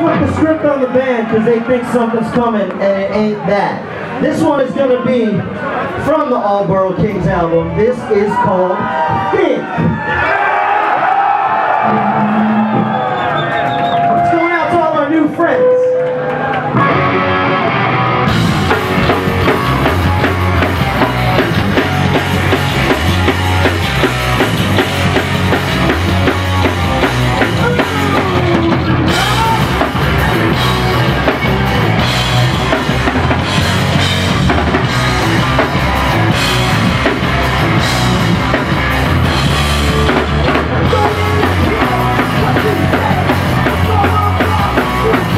put the script on the band because they think something's coming and it ain't that. This one is going to be from the Allboro Kings album. This is called Think. It's going out to all our new friends.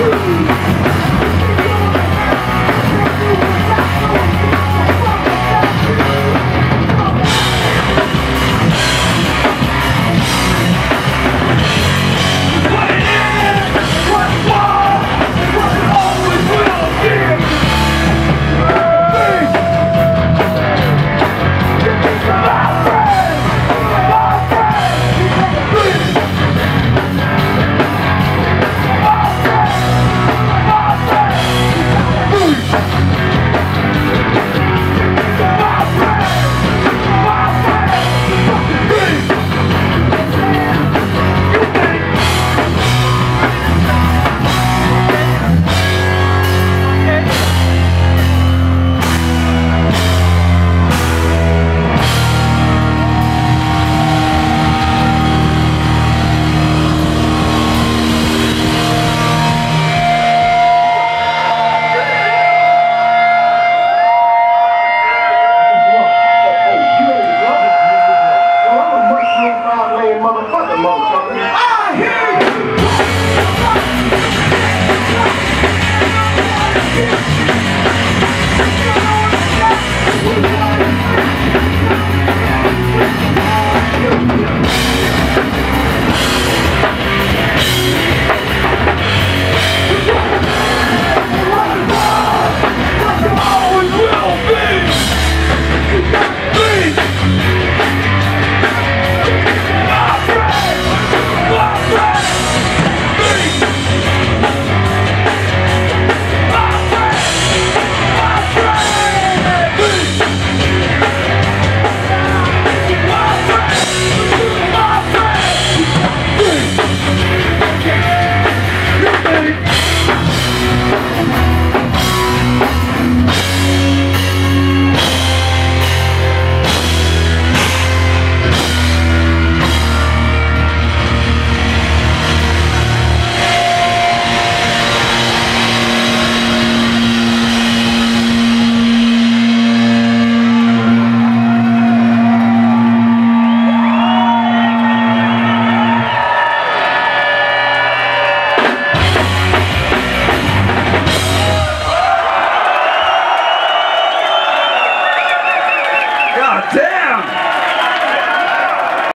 Woo!